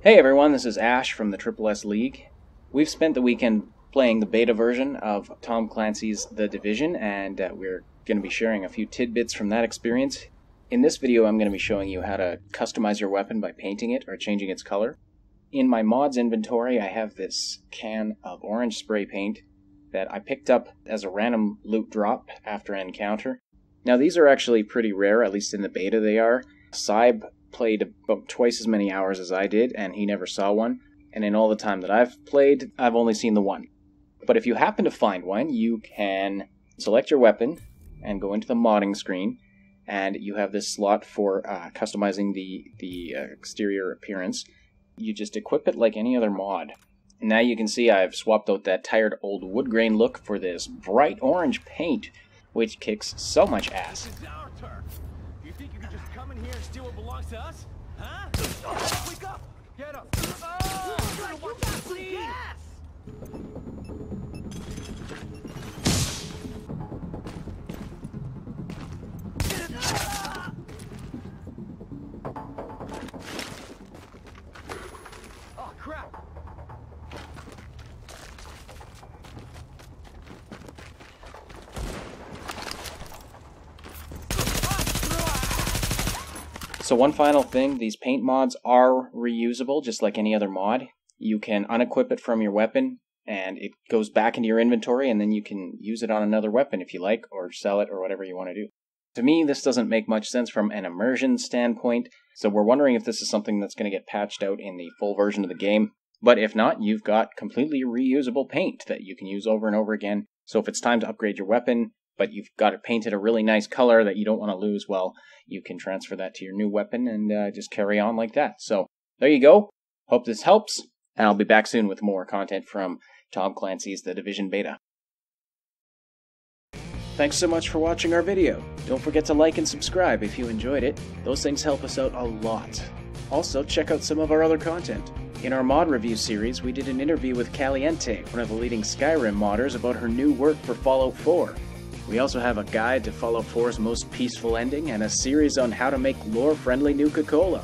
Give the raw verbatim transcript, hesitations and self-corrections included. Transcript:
Hey everyone, this is Ash from the Triple S League. We've spent the weekend playing the beta version of Tom Clancy's The Division, and uh, we're going to be sharing a few tidbits from that experience. In this video, I'm going to be showing you how to customize your weapon by painting it or changing its color. In my mods inventory, I have this can of orange spray paint that I picked up as a random loot drop after an encounter. Now these are actually pretty rare, at least in the beta they are. Saib played about twice as many hours as I did, and he never saw one. And in all the time that I've played, I've only seen the one. But if you happen to find one, you can select your weapon and go into the modding screen, and you have this slot for uh, customizing the, the uh, exterior appearance. You just equip it like any other mod. And now you can see I've swapped out that tired old wood grain look for this bright orange paint, which kicks so much ass. Here and steal what belongs to us? Huh? Oh, wake up! Get up! Oh, oh, you got some gas! Oh, crap! So one final thing, these paint mods are reusable, just like any other mod. You can unequip it from your weapon, and it goes back into your inventory, and then you can use it on another weapon if you like, or sell it, or whatever you want to do. To me, this doesn't make much sense from an immersion standpoint, so we're wondering if this is something that's going to get patched out in the full version of the game. But if not, you've got completely reusable paint that you can use over and over again. So if it's time to upgrade your weapon, but you've got it painted a really nice color that you don't want to lose, well, you can transfer that to your new weapon and uh, just carry on like that. So there you go. Hope this helps, and I'll be back soon with more content from Tom Clancy's The Division Beta. Thanks so much for watching our video. Don't forget to like and subscribe if you enjoyed it. Those things help us out a lot. Also, check out some of our other content. In our mod review series, we did an interview with Caliente, one of the leading Skyrim modders, about her new work for Fallout four. We also have a guide to Fallout four's most peaceful ending and a series on how to make lore-friendly Nuka-Cola.